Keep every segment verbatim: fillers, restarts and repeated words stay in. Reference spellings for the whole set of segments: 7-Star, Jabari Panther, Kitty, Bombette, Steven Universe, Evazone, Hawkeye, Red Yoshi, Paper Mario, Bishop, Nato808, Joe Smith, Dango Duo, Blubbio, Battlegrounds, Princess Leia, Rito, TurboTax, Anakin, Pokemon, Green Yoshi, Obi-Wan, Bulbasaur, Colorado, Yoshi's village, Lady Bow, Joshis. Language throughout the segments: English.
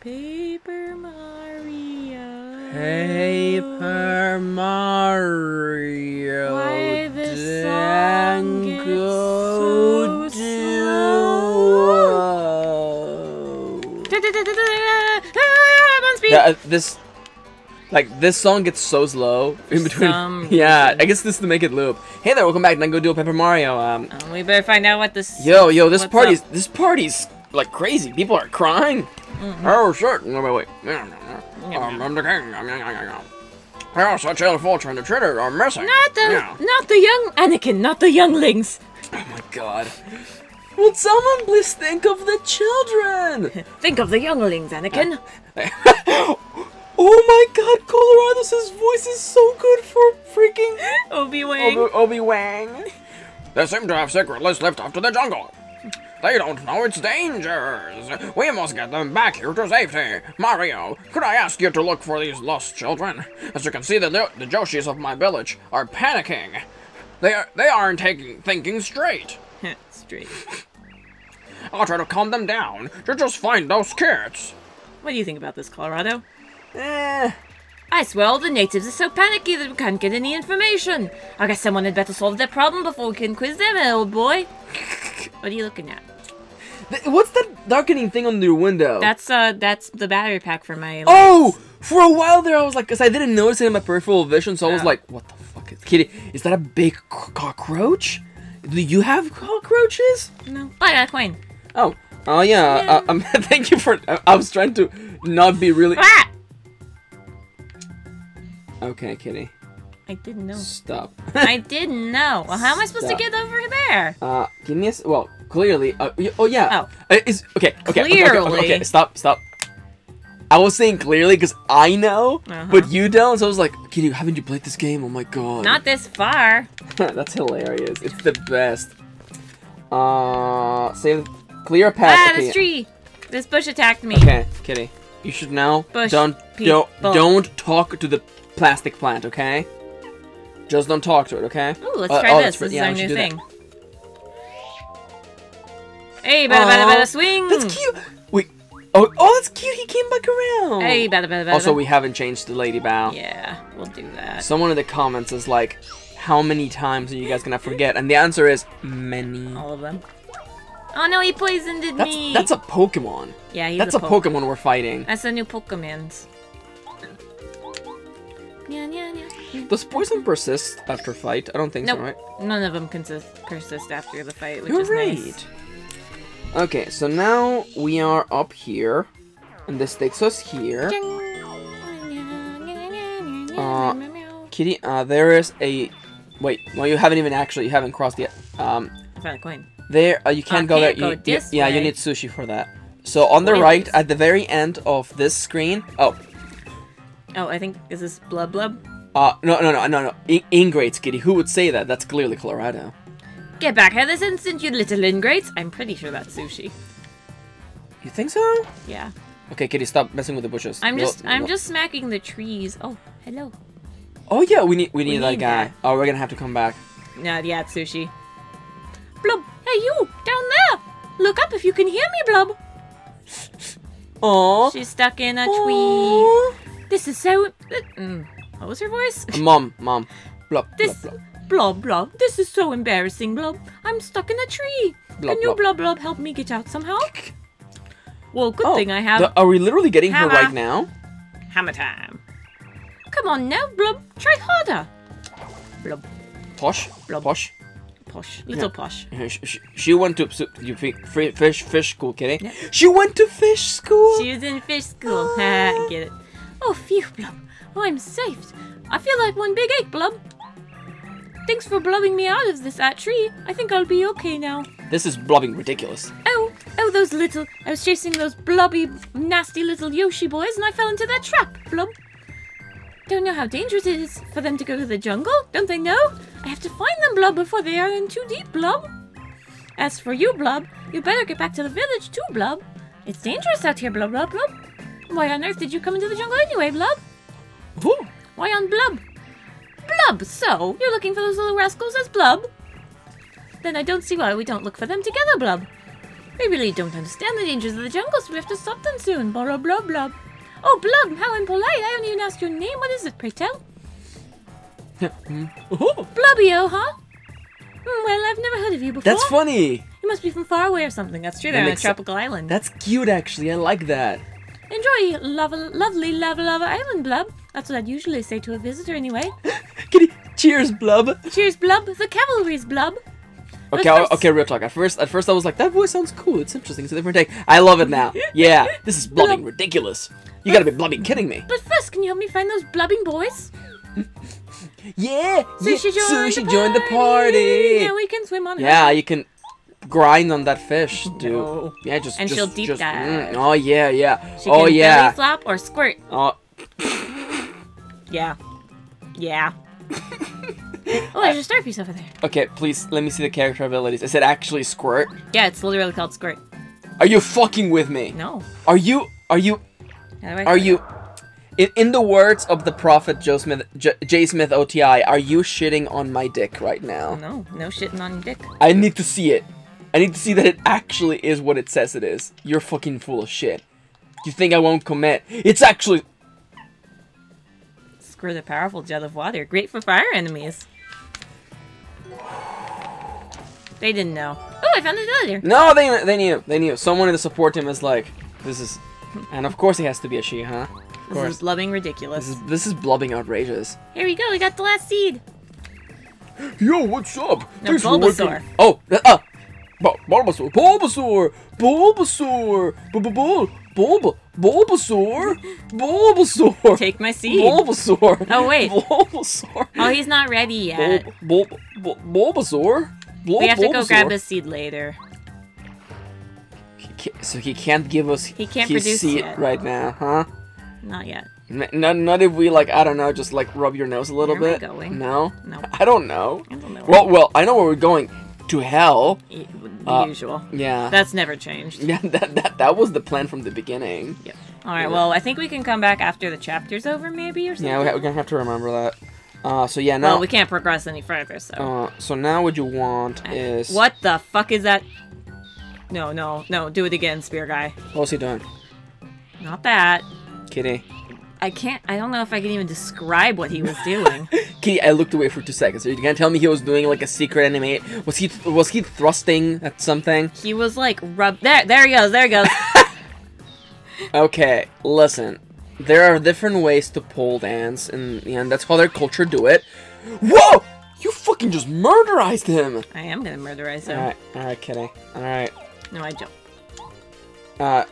Paper Mario. Paper Mario. Why this song gets so slow. Yeah, this, like this song gets so slow in between. Some yeah, reason. I guess this is to make it loop. Hey there, welcome back. Now go do a Paper Mario. Um, um, we better find out what this. Yo, yo, this party's up. This party's like crazy. People are crying. Mm-hmm. Oh shit! No, wait, wait. Um, I'm the king. Oh, such a fortune. The traitor are missing. Not the, yeah. not the young Anakin. Not the younglings. Oh my god. Would someone please think of the children? Think of the younglings, Anakin. Oh my god, Colorado's voice is so good for freaking Obi-Wan. Obi-Wan. They seem to have secret lists left after the jungle. They don't know it's dangerous. We must get them back here to safety. Mario, could I ask you to look for these lost children? As you can see, the, the Joshis of my village are panicking. They, are, they aren't taking, thinking straight. straight. I'll try to calm them down. You just find those kids. What do you think about this, Colorado? Eh. I swear all the natives are so panicky that we can't get any information. I guess someone had better solve their problem before we can quiz them, old boy. What are you looking at? Th what's that darkening thing on your window? That's uh, that's the battery pack for my. Oh! Lights. For a while there, I was like, cause I didn't notice it in my peripheral vision, so oh. I was like, what the fuck is Kitty? Is that a big cockroach? Do you have cockroaches? No, I got a coin. Oh, oh uh, yeah. yeah. Uh, um, thank you for. I, I was trying to not be really. Ah! Okay, Kitty. I didn't know. Stop. I didn't know. Well, how am I supposed Stop. to get over there? Uh, give me a. S well, clearly. Uh, oh yeah. Oh. Uh, is okay. Okay. Clearly. Okay, okay, okay, okay. Stop. Stop. I was saying clearly because I know, uh-huh. but you don't. So I was like, Kitty, haven't you played this game? Oh my god. Not this far. That's hilarious. It's the best. Uh, save. Clear a path. Ah, okay. This tree. This bush attacked me. Okay, Kitty. You should now. Bush don't people. don't don't talk to the. Plastic plant, okay? Just don't talk to it, okay? Ooh, let's uh, try oh, this. This yeah, is our new thing. Hey, bada bada bada swing! That's cute! Wait. Oh, oh, that's cute! He came back around! Hey, bada bada bada. Also, we haven't changed the Lady Bow. Yeah, we'll do that. Someone in the comments is like, how many times are you guys gonna forget? And the answer is, many. All of them. Oh no, he poisoned that's, me! That's a Pokemon. Yeah, he's that's a Pokemon. That's a Pokemon we're fighting. That's a new Pokemon. Yeah, yeah, yeah. Does poison persist after fight? I don't think nope. so, right? None of them consist persist after the fight, which You're is right. nice. Okay, so now we are up here, and this takes us here. Uh, Kitty, uh, there is a. Wait, well, you haven't even actually you haven't crossed yet. Um, I found a coin. There, uh, you can't I go can't there. Go you, this yeah, way. You need sushi for that. So on the Wait. right, at the very end of this screen. Oh. Oh, I think, is this Blub Blub? Uh, no, no, no, no, no. In ingrates, Kitty. Who would say that? That's clearly Colorado. Get back here this instant, you little ingrates. I'm pretty sure that's sushi. You think so? Yeah. Okay, Kitty, stop messing with the bushes. I'm just, we'll, I'm we'll... just smacking the trees. Oh, hello. Oh, yeah, we need, we need, we that need guy. That. Oh, we're gonna have to come back. No, yeah, it's sushi. Blub, hey, you, down there. Look up if you can hear me, Blub. Oh. She's stuck in a Aww. tree. This is so. Mm, what was her voice? Mom, mom. Blob, this, blob, blob, blob. This is so embarrassing, Blob. I'm stuck in a tree. Blob, Can you, blob. blob, blob, help me get out somehow? Well, good oh, thing I have. The, are we literally getting hammer. her right now? Hammer time. Come on now, Blob. Try harder. Blob. Posh. Blob. Posh. Posh. Little yeah. posh. She, she, she went to you fish, fish, fish school, Kitty. Yeah. She went to fish school. She was in fish school. Oh. Get it. Oh, phew, Blub. Oh, I'm saved. I feel like one big ache, Blub. Thanks for blubbing me out of this uh, tree. I think I'll be okay now. This is blubbing ridiculous. Oh, oh, those little... I was chasing those blubby, nasty little Yoshi boys, and I fell into their trap, Blub. Don't know how dangerous it is for them to go to the jungle. Don't they know? I have to find them, Blub, before they are in too deep, Blub. As for you, Blub, you better get back to the village too, Blub. It's dangerous out here, Blub, Blub, Blub. Why on earth did you come into the jungle anyway, Blub? Who? Why on Blub? Blub, so you're looking for those little rascals as Blub? Then I don't see why we don't look for them together, Blub. I really don't understand the dangers of the jungle, so we have to stop them soon. Blah, blah, blah. Oh, Blub, how impolite. I haven't even asked your name. What is it, pray tell? Oh. Blubbio, huh? Well, I've never heard of you before. That's funny. You must be from far away or something. That's true. They're on a tropical island. That's cute, actually. I like that. Enjoy lava, lovely lava lava island, Blub. That's what I'd usually say to a visitor, anyway. Kitty, cheers, Blub. Cheers, Blub. The cavalry's Blub. Okay, first... okay, real talk. At first, at first, I was like, that voice sounds cool. It's interesting. It's a different take. I love it now. Yeah, this is blubbing ridiculous. You gotta be blubbing kidding me. But first, can you help me find those blubbing boys? Yeah, so yeah. she, joined, so the she joined the party. Yeah, we can swim on. Yeah, her. You can grind on that fish, dude. No. Yeah, just and just, she'll deep just, dive. Mm, oh yeah, yeah. She oh can yeah. Belly flop or squirt. Oh. Yeah, yeah. Oh, there's a star piece over there. Okay, please let me see the character abilities. Is it actually squirt? Yeah, it's literally called squirt. Are you fucking with me? No. Are you? Are you? Are you? In, in the words of the prophet Joe Smith, J, J. Smith O T I, are you shitting on my dick right now? No, no shitting on your dick. I need to see it. I need to see that it actually is what it says it is. You're fucking full of shit. You think I won't commit? It's actually... Screw the powerful jet of water. Great for fire enemies. They didn't know. Oh, I found it earlier. No, they, they knew. They knew. Someone in the support team is like, this is... And of course it has to be a she, huh? This is blubbing ridiculous. This is, this is blubbing outrageous. Here we go, we got the last seed. Yo, what's up? No, Bulbasaur. Oh, uh, Bulbasaur, Bulbasaur, Bulbasaur, Bulbasaur, Bulbasaur, Bulbasaur, Bulbasaur. Take my seed. Bulbasaur. Oh wait. Bulbasaur. Oh, he's not ready yet. Bulbasaur. We have to go grab his seed later. So he can't give us his seed right now, huh? Not yet. Not, not if we, like, I don't know, just, like, rub your nose a little where bit. Where are we going? No? No. I don't know. I don't know. Well, well, I know where we're going. To hell. The uh, usual. Yeah. That's never changed. Yeah, that, that, that was the plan from the beginning. Yep. All right, yeah. Well, I think we can come back after the chapter's over, maybe, or something. Yeah, we're going to have to remember that. Uh, so, yeah, now... Well, we can't progress any further, so... Uh, so now what you want I, is... What the fuck is that? No, no, no. Do it again, Spear Guy. What's he doing? Not that. Kitty. I can't, I don't know if I can even describe what he was doing. Kitty, I looked away for two seconds. Are you gonna tell me he was doing like a secret anime? Was he, was he thrusting at something? He was like, rub, there, there he goes, there he goes. Okay, listen. There are different ways to pole dance, and, and that's how their culture do it. Whoa! You fucking just murderized him! I am gonna murderize him. Alright, alright, Kitty. Alright. No, I jump. Uh,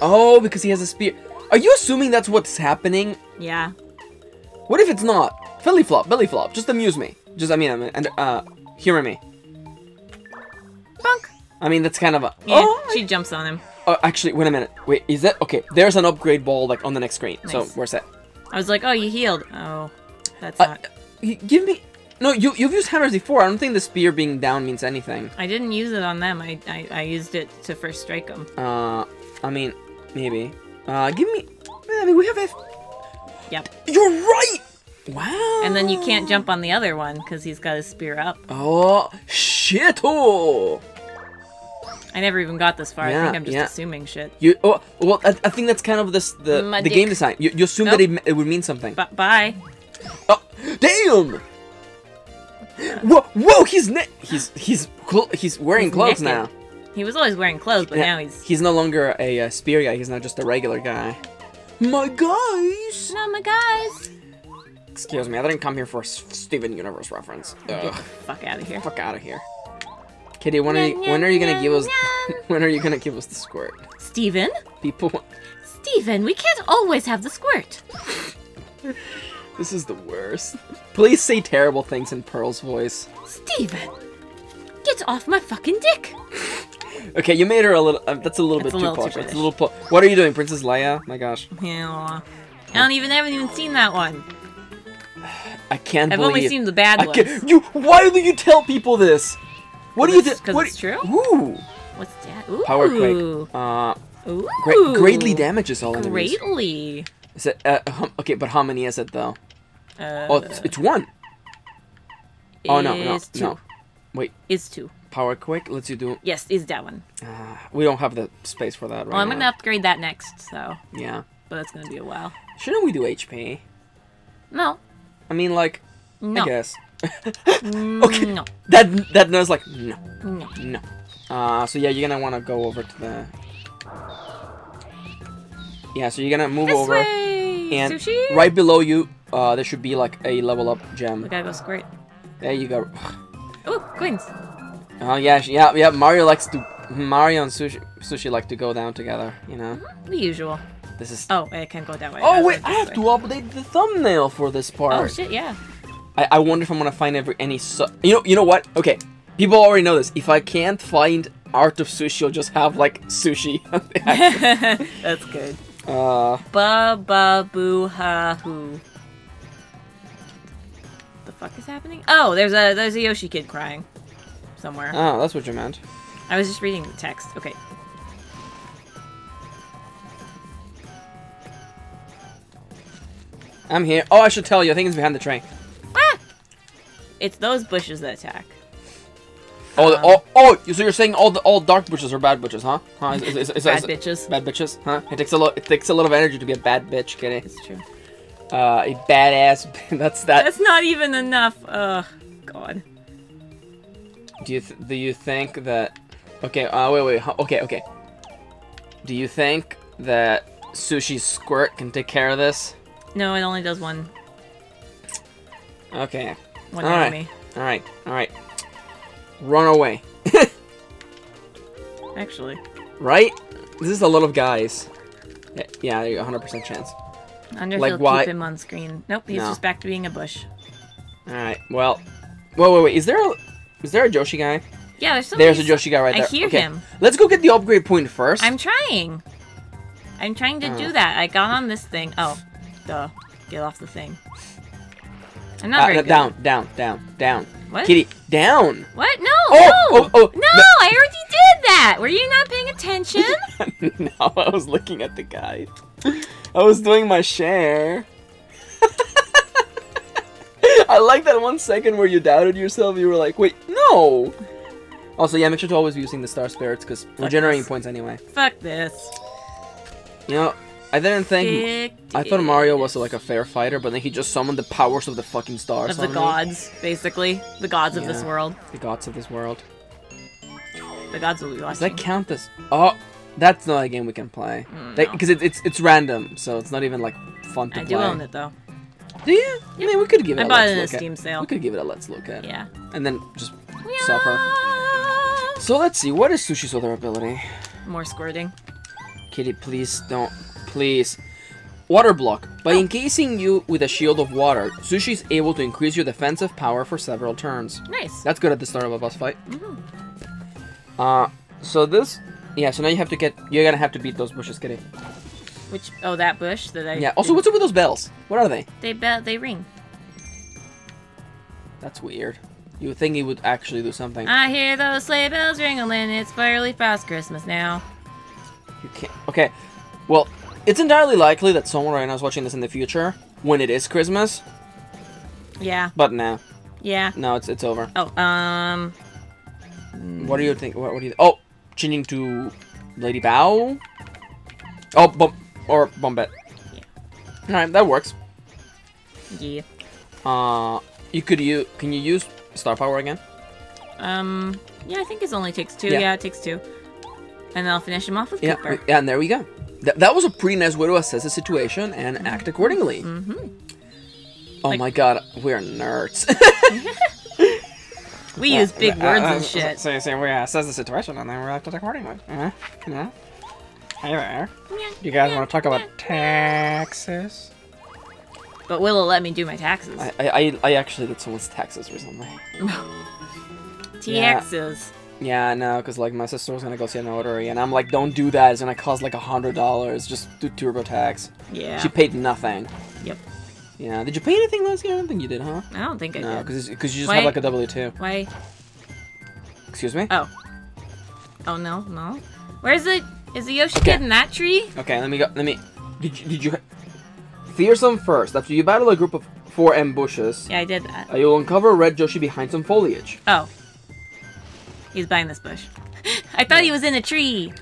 oh, because he has a spear. Are you assuming that's what's happening? Yeah. What if it's not? Belly flop, belly flop. Just amuse me. Just, I mean, I mean and, uh, humor me. Bonk. I mean, that's kind of a... Yeah, oh, she I... jumps on him. Oh, actually, wait a minute. Wait, is that... Okay, there's an upgrade ball, like, on the next screen. Nice. So, where's that? I was like, oh, you healed. Oh, that's uh, not... Give me... No, you, you've used hammers before. I don't think the spear being down means anything. I didn't use it on them. I, I, I used it to first strike them. Uh, I mean, maybe... Uh, give me... I mean, we have F... Yep. You're right! Wow! And then you can't jump on the other one, because he's got his spear up. Oh, shit! -o. I never even got this far. Yeah, I think I'm just yeah. assuming shit. You, oh, well, I, I think that's kind of this, the My the dick. game design. You, you assume nope. that it, it would mean something. B bye. Oh, damn! Whoa, whoa, he's... He's he's he's wearing he's clothes naked. now. He was always wearing clothes, but now he's... He's no longer a uh, spear guy. He's not just a regular guy. My guys! Not my guys! Excuse me, I didn't come here for a Steven Universe reference. Ugh. Get the fuck out of here. Fuck out of here. Kitty, when are you, when are you gonna give us... When are you gonna give us the squirt? Steven? People want... Steven, we can't always have the squirt. This is the worst. Please say terrible things in Pearl's voice. Steven! Get off my fucking dick! Okay, you made her a little. Uh, that's a little that's bit a little too posh. Too that's a little po What are you doing, Princess Leia? My gosh. Yeah. I don't even. I haven't even seen that one. I can't. I've believe only seen the bad I ones. You. Why do you tell people this? What do you? Because it's, it's true. Ooh. What's that? Ooh. Power quake. Uh. Ooh. Great, greatly damages all enemies. Greatly. Is it? Uh, um, okay, but how many is it though? Uh, oh, it's, it's one. It's oh no, no, two. no. Wait. Is two. Power quick lets you do... Yes, is that one. Uh, we don't have the space for that right now. Well, I'm going to upgrade that next, so... Yeah. But that's going to be a while. Shouldn't we do H P? No. I mean, like... No. I guess. Okay. No. That, that knows, like, no. No. No. Uh, so, yeah, you're going to want to go over to the... Yeah, so you're going to move this over. Way. And Sushi? Right below you, uh, there should be, like, a level up gem. The guy goes great. There you go. Oh, coins. Oh, yeah, yeah, yeah. Mario likes to... Mario and Sushi, Sushi like to go down together, you know? The usual. This is... Oh, I can't go that way. Oh, wait, I have way. to update the thumbnail for this part. Oh, shit, yeah. I, I wonder if I'm gonna find every any... Su you know, you know what? Okay, people already know this. If I can't find Art of Sushi, I'll just have, like, Sushi. That's good. Uh... Ba-ba-boo-ha-hoo. The fuck is happening? Oh, there's a there's a Yoshi kid crying somewhere. Oh, that's what you meant. I was just reading the text. Okay. I'm here. Oh, I should tell you. I think it's behind the train. Ah! It's those bushes that attack. Oh, um, oh, oh! So you're saying all the all dark bushes are bad bushes, huh? Huh? Is, is, is, is, bad is, bitches. Bad bitches, huh? It takes a lot. It takes a lot of energy to be a bad bitch, Kitty. It's true. Uh, a badass. That's that. That's not even enough. Oh, God. Do you th do you think that? Okay. Uh, wait, wait. Okay, okay. Do you think that Sushi's squirt can take care of this? No, it only does one. Okay. One all enemy. Right. All right. All right. Run away. Actually. Right? This is a lot of guys. Yeah, yeah, one hundred percent chance. Underfield, like, why? Keep him on screen. Nope, he's no. just back to being a bush. Alright, well... Whoa, wait, wait, is there a... Is there a Joshi guy? Yeah, there's somebody... There's a Joshi guy right there. I hear okay. him. Let's go get the upgrade point first. I'm trying. I'm trying to oh. do that. I got on this thing. Oh, duh. Get off the thing. I'm not uh, very no, good. Down, down, down, down. What? Kitty, down! What? No, oh, no! Oh, oh, no, the... I already did that! Were you not paying attention? No, I was looking at the guy. I was doing my share. I like that one second where you doubted yourself. You were like, wait, no! Also, yeah, make sure to always be using the Star Spirits, because we're generating this. points anyway. Fuck this. You know, I didn't think... Dick I thought Mario was, like, a fair fighter, but then he just summoned the powers of the fucking stars Of the me. gods, basically. The gods yeah, of this world. The gods of this world. The gods will be watching. Does that count as... Oh! That's not a game we can play. Because mm, no. it, it's it's random, so it's not even, like, fun to I play. I do own it, though. Do you? Yep. I mean, we could give it I a bought let's it in look a Steam at. sale. We could give it a let's look at. Yeah. And then just yeah. suffer. So let's see. What is Sushi's other ability? More squirting. Kitty, please don't. Please. Water block. By oh. encasing you with a shield of water, Sushi's able to increase your defensive power for several turns. Nice. That's good at the start of a boss fight. Mm-hmm. Uh, so this... Yeah, so now you have to get... You're gonna have to beat those bushes, Kitty. Which... Oh, that bush that I... Yeah, also, didn't... what's up with those bells? What are they? They bell... They ring. That's weird. You would think he would actually do something. I hear those sleigh bells ringling. It's fairly fast Christmas now. You can't... Okay. Well... It's entirely likely that someone right now is watching this in the future, when it is Christmas. Yeah. But no. Yeah. No, it's it's over. Oh, um... What do you think? What, what do you... Oh! Changing to... Lady Bow? Oh, bum... Or Bombette. Yeah. Alright, that works. Yeah. Uh... You could use... Can you use Star Power again? Um... Yeah, I think it only takes two. Yeah, yeah it takes two. And I'll finish him off with yeah, Cooper. Yeah, and there we go. That, that was a pretty nice way to assess the situation and mm-hmm. act accordingly. Mm-hmm. Oh like, my god, we're nerds. we yeah, use big uh, words uh, and uh, shit. So you say we assess the situation and then we acted accordingly. Uh, you know? Hey there. You guys want to talk about taxes? But Willow let me do my taxes. I I, I actually did someone's taxes recently. Taxes. Yeah, no, because, like, my sister was going to go see an notary, and I'm like, don't do that. It's going to cost, like, one hundred dollars. Just do TurboTax. Yeah. She paid nothing. Yep. Yeah. Did you pay anything last year? I don't think you did, huh? I don't think I no, did. No, because you just Why? have, like, a W two. Why? Excuse me? Oh. Oh, no, no. Where's it? Is the Yoshi okay. kid in that tree? Okay, let me go. Let me... Did you... Did you... Fearsome first. After you battle a group of four ambushes... Yeah, I did that. Uh, you'll uncover a red Yoshi behind some foliage. Oh. He's behind this bush. I thought he was in a tree.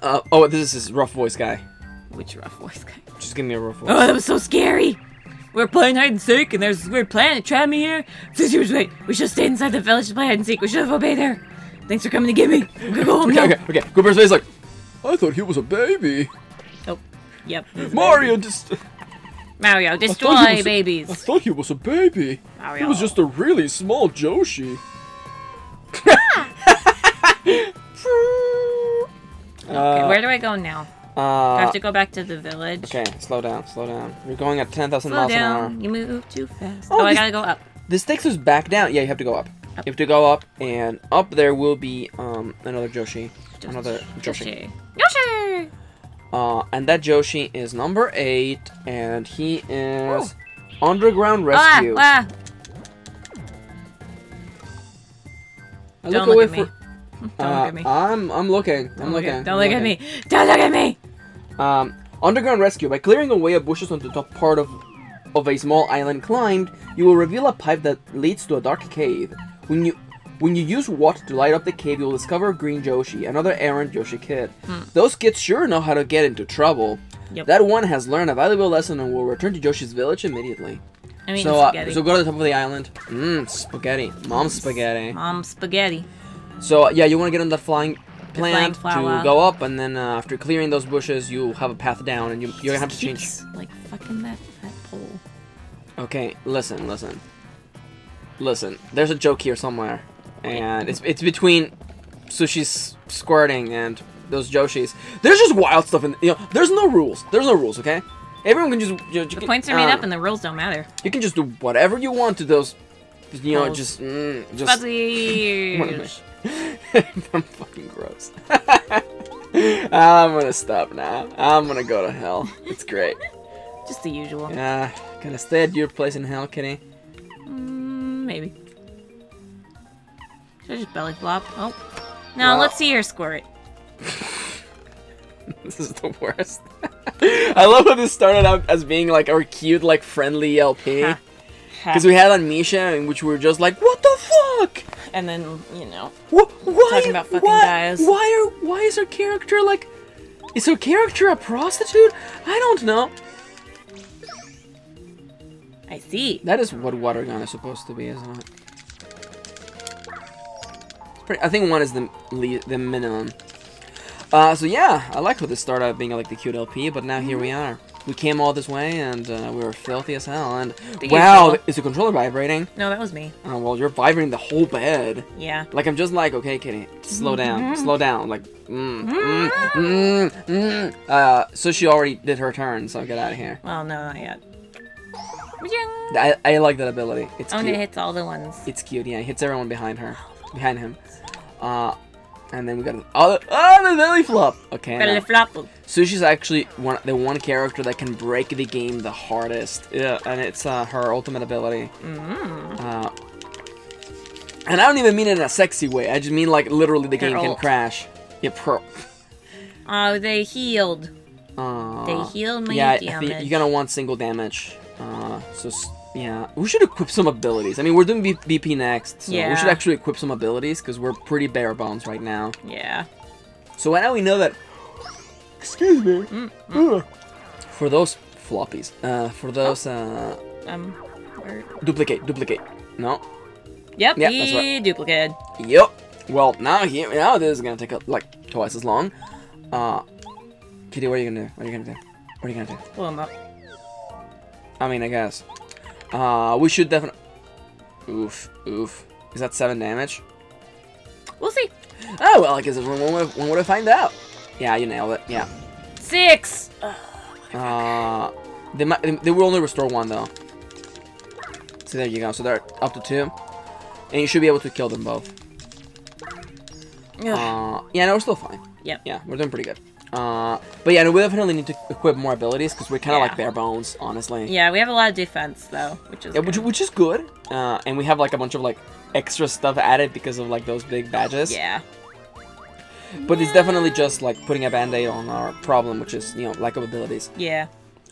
Uh, oh, this is this rough voice guy. Which rough voice guy? Just give me a rough voice. Oh, that was so scary. We're playing hide and seek, and there's this weird planet trapped me here. This was wait. We should have stayed inside the village to play hide and seek. We should have obeyed her. Thanks for coming to get me. I'm gonna go home okay, now. Okay, okay. Goober's face like, I thought he was a baby. Oh, yep. Mario just. Mario, destroy I babies. A, I thought he was a baby. Mario. He was just a really small Joshi. Okay, where do I go now? Uh, I have to go back to the village. Okay, slow down, slow down. You're going at ten thousand miles down. an hour. You move too fast. Oh, oh this, I gotta go up. This takes us back down. Yeah, you have to go up. up. You have to go up, and up there will be um another Joshi. Joshi. Another Joshi. Joshi! Yoshi! Uh, and that Joshi is number eight, and he is oh. Underground Rescue. Ah, ah. I Don't look, look away at me. Don't uh, look at me. I'm I'm looking. Don't I'm look looking. At, don't I'm look looking. at me. Don't look at me. Um, underground rescue. By clearing away a bushes on the top part of of a small island climbed, you will reveal a pipe that leads to a dark cave. When you when you use water to light up the cave, you will discover a Green Yoshi, another errant Yoshi kid. Hmm. Those kids sure know how to get into trouble. Yep. That one has learned a valuable lesson and will return to Yoshi's village immediately. I mean, so uh, so go to the top of the island. Mmm, spaghetti. Mom's spaghetti. Mom's spaghetti. So, yeah, you want to get on that flying plant to go up, and then uh, after clearing those bushes, you have a path down, and you, you're going to have to change. Like, fucking that, that pole. Okay, listen, listen. Listen, there's a joke here somewhere, and it's it's between Sushi's squirting and those Joshis. There's just wild stuff in, you know, there's no rules. There's no rules, okay? Everyone can just... You know, the points can, are made uh, up, and the rules don't matter. You can just do whatever you want to those, you know, oh. just... Mm, just fuzzies. I'm fucking gross. I'm gonna stop now. I'm gonna go to hell. It's great. Just the usual. Yeah. Uh, gonna stay at your place in hell, Kitty? Mm, maybe. Should I just belly flop? Oh. Now, well, let's see her squirt. This is the worst. I love how this started out as being like our cute, like friendly L P. Because we had on Misha, in which we were just like, what the fuck? And then, you know, Wh why, talking about fucking why, guys. Why are, why is her character like, is her character a prostitute? I don't know. I see. That is what water gun is supposed to be, isn't it? It's pretty, I think one is the the minimum. Uh, so yeah, I liked how this started out being like the cute L P, but now mm. here we are. We came all this way, and uh, we were filthy as hell, and... Wow, is the controller vibrating? No, that was me. Oh, well, you're vibrating the whole bed. Yeah. Like, I'm just like, okay, Kitty, slow down, slow down, like, mm, mm, mm, mm. Uh, so she already did her turn, so get out of here. Well, no, not yet. I, I like that ability. It's oh, cute. And it hits all the ones. It's cute, yeah, it hits everyone behind her. Behind him. Uh... And then we got oh, oh the belly flop. Okay. Belly flop. Sushi's actually one the one character that can break the game the hardest. Yeah, and it's uh, her ultimate ability. Mm-hmm. Uh, and I don't even mean it in a sexy way. I just mean like literally the They're game old. can crash. Yeah, pro. Oh, they healed. Uh, they healed my yeah, damage. Yeah, you're gonna want single damage. Uh, so. Yeah, we should equip some abilities. I mean, we're doing B P next, so yeah. we should actually equip some abilities, because we're pretty bare bones right now. Yeah. So now we know that... Excuse me. Mm -mm. For those floppies. Uh, for those... Uh, um, or... Duplicate, duplicate. No? Yep, yep that's right. Duplicate. Yep. Well, now here, now this is going to take, a, like, twice as long. Uh, Kitty, what are you going to do? What are you going to do? What are you going to do? Pull him up. I mean, I guess... Uh, we should definitely... Oof, oof. Is that seven damage? We'll see. Oh, well, I guess there's one way, one way to find out. Yeah, you nailed it. Yeah. Six! Uh, they, might, they, they will only restore one, though. So there you go. So they're up to two. And you should be able to kill them both. Uh, yeah, no, we're still fine. Yeah. Yeah, we're doing pretty good. Uh, but yeah, no, we definitely need to equip more abilities because we're kind of yeah. like bare bones, honestly. Yeah, we have a lot of defense though, which is yeah, which, which is good. Uh, and we have like a bunch of like extra stuff added because of like those big badges. Yeah. But yeah. it's definitely just like putting a band-aid on our problem, which is you know lack of abilities. Yeah.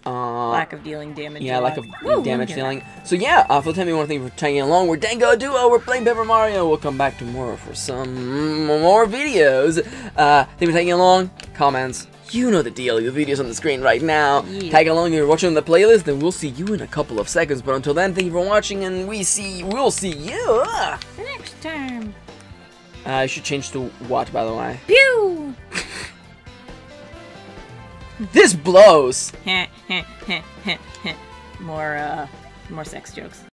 Uh, lack of dealing damage. Yeah, lack of Woo, damage dealing. So yeah, uh, for the time we want to thank you for tagging along. We're Dango Duo. We're playing Paper Mario. We'll come back tomorrow for some more videos. Uh, thank you for tagging along. Comments. You know the deal. Your video's on the screen right now. Yeah. Tag along if you're watching the playlist, and we'll see you in a couple of seconds. But until then, thank you for watching, and we see we'll see you next time. Uh, I should change to what, by the way. Pew. This blows. More, uh, more sex jokes.